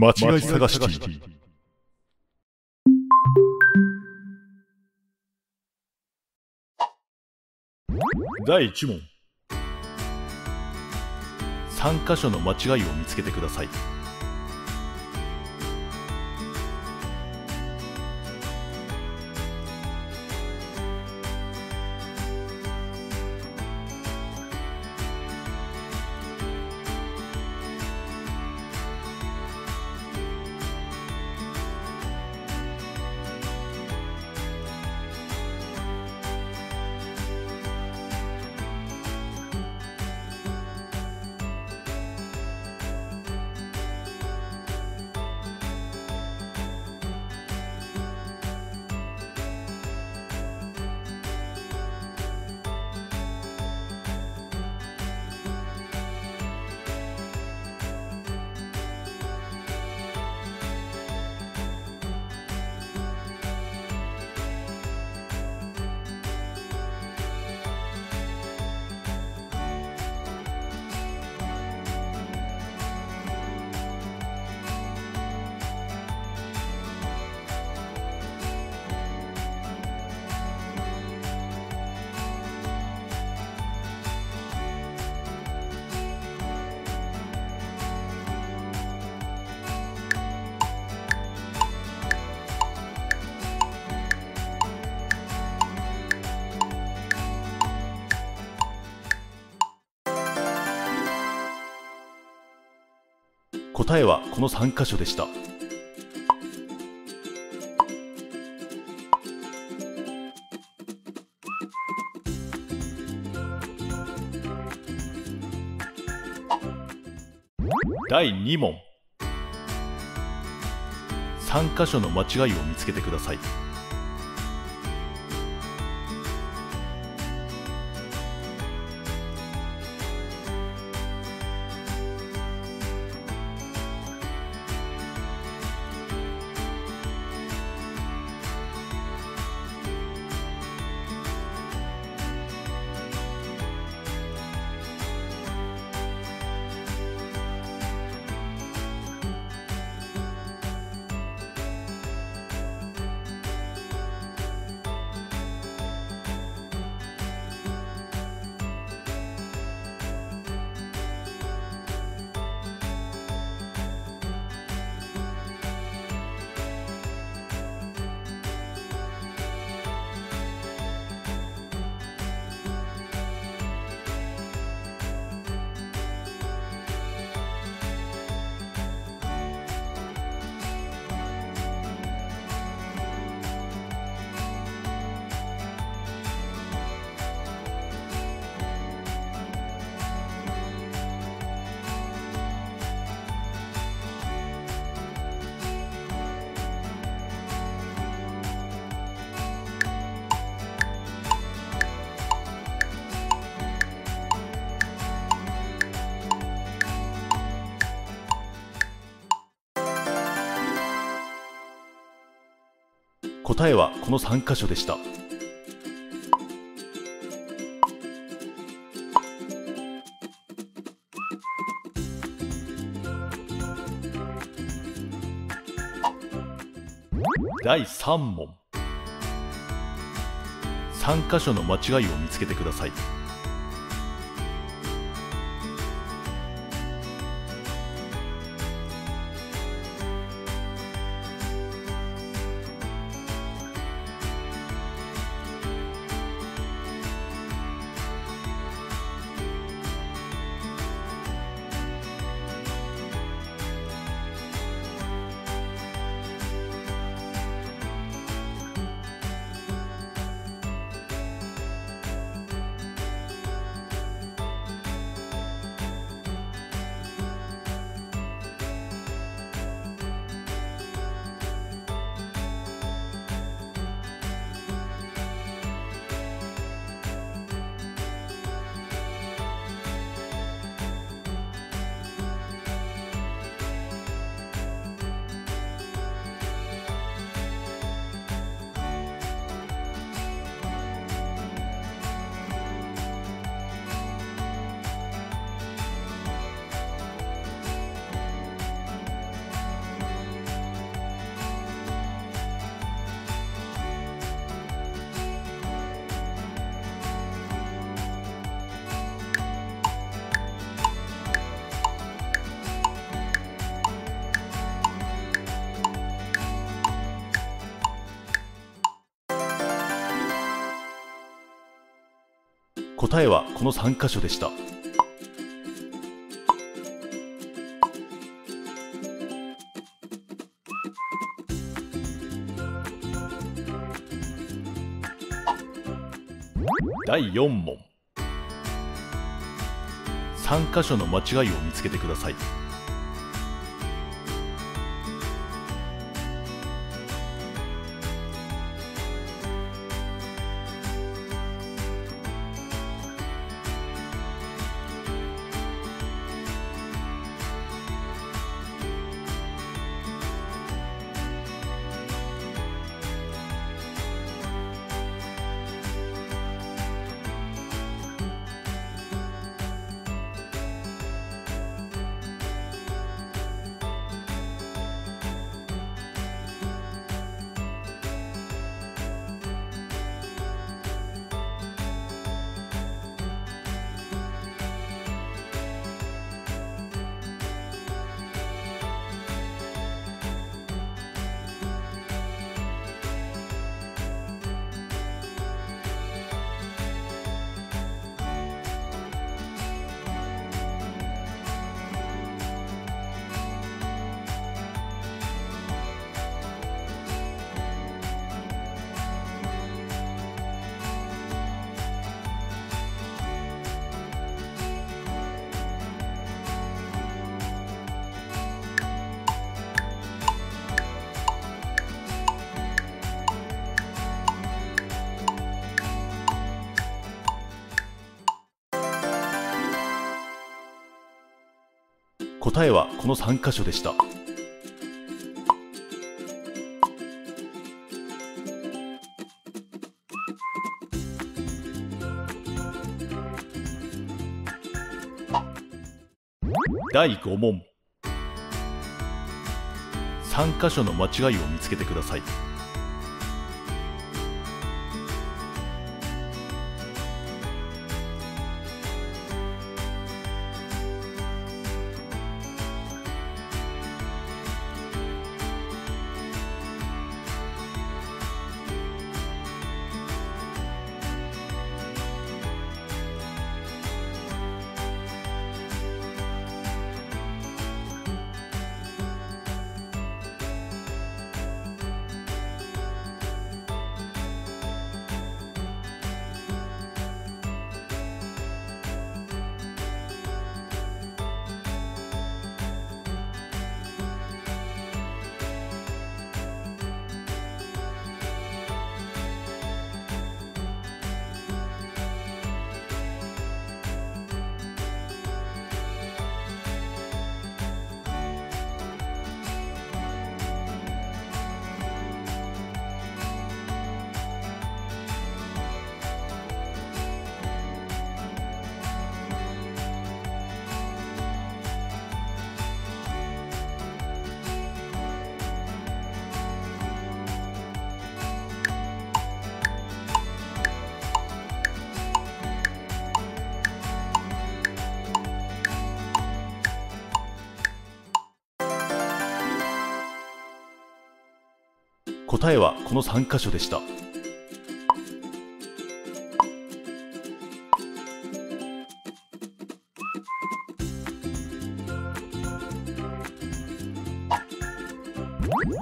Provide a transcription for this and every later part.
間違い探しティー。第1問。3箇所の間違いを見つけてください。答えはこの3箇所でした。第2問。3箇所の間違いを見つけてください。答えはこの3箇所でした。第3問。3箇所の間違いを見つけてください。答えはこの3箇所でした。第4問、3箇所の間違いを見つけてください。答えはこの3箇所でした。第5問、3箇所の間違いを見つけてください。答えはこの3箇所でした。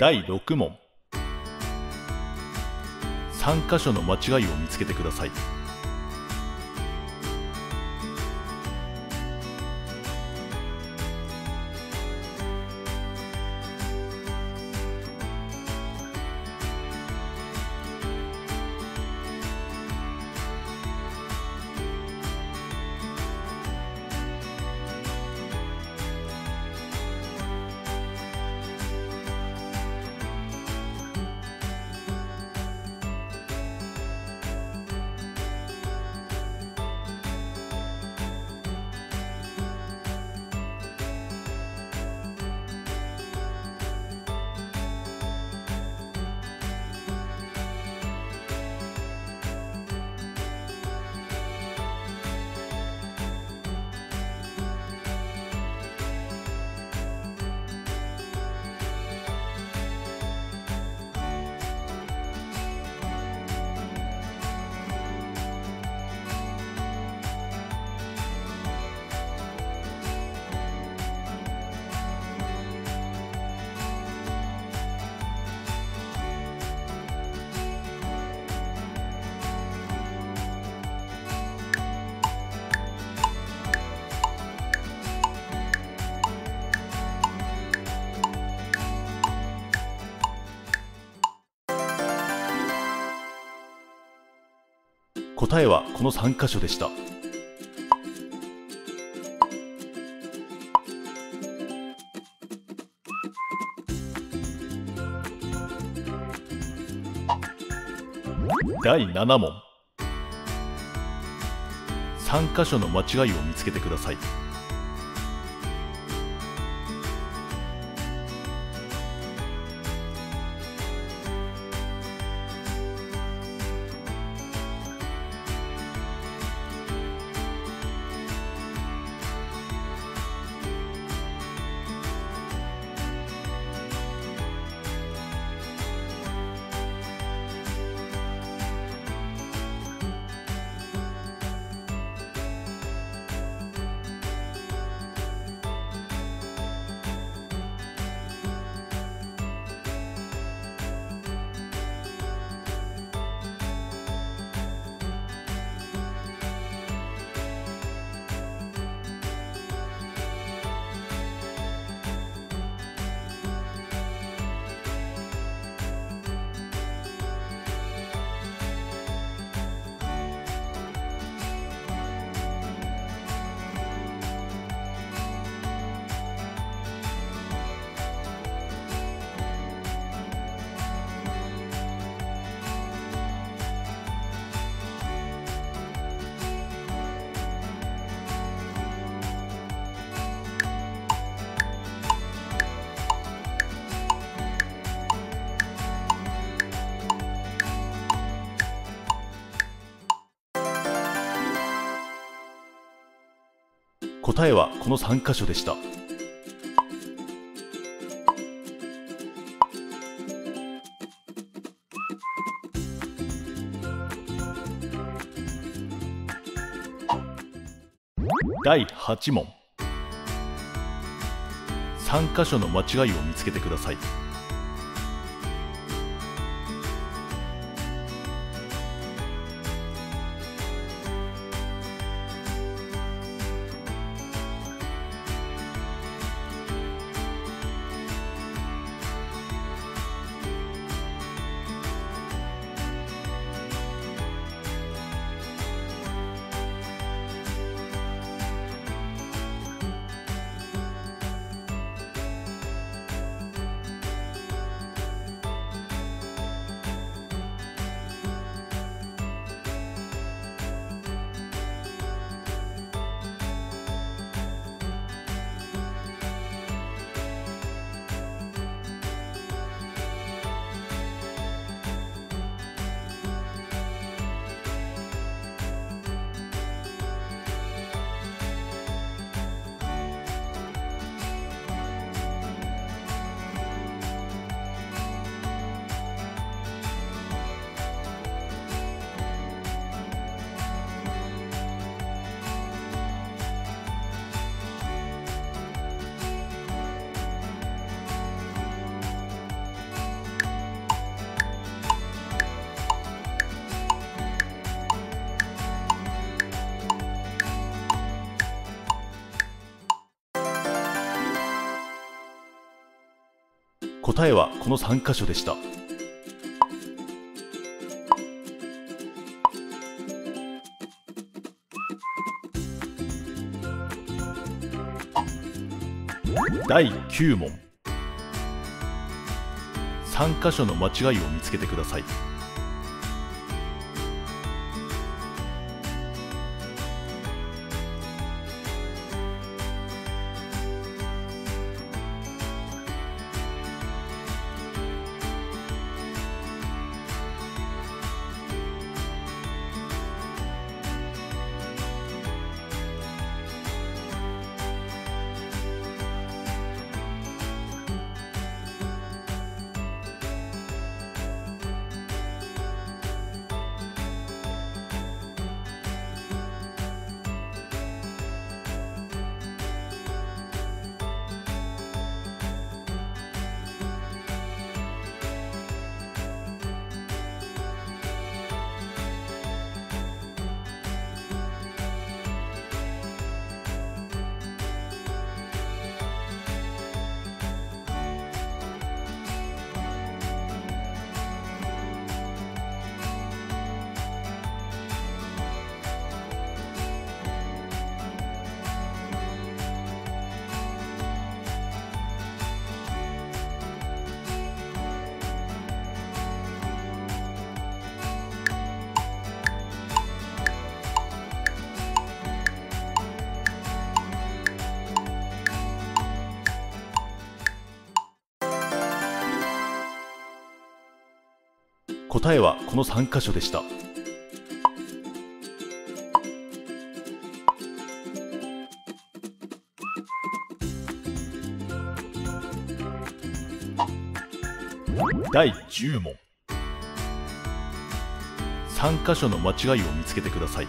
第6問、3箇所の間違いを見つけてください。答えはこの3カ所でした。第7問、3カ所の間違いを見つけてください。答えはこの3カ所でした。第8問、3カ所の間違いを見つけてください。答えはこの3カ所でした。第9問、3カ所の間違いを見つけてください。答えはこの3箇所でした。第10問、3箇所の間違いを見つけてください。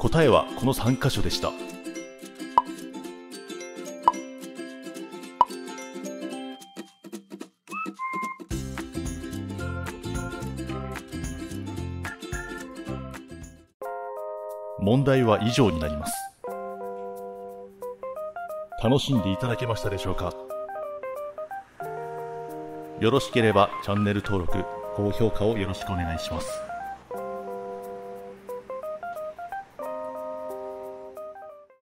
答えはこの3箇所でした。問題は以上になります。楽しんでいただけましたでしょうか？よろしければチャンネル登録、高評価をよろしくお願いします。